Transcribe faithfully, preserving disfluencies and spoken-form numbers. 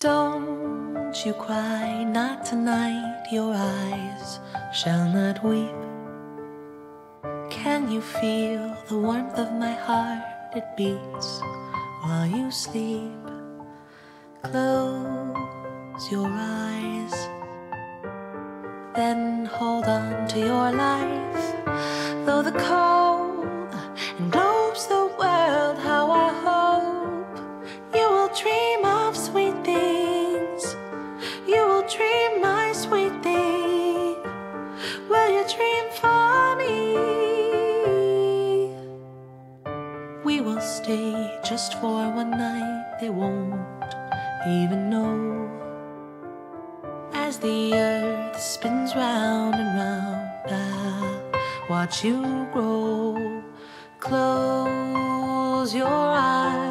Don't you cry, not tonight, your eyes shall not weep. Can you feel the warmth of my heart? It beats while you sleep. Close your eyes, then hold on to your life. Though the cold englobes the world, how I hope you will dream of sweet things. You will dream my sweet thing. Will you dream for me? We will stay just for one night, they won't even know. As the earth spins round and round, I'll watch you grow. Close your eyes.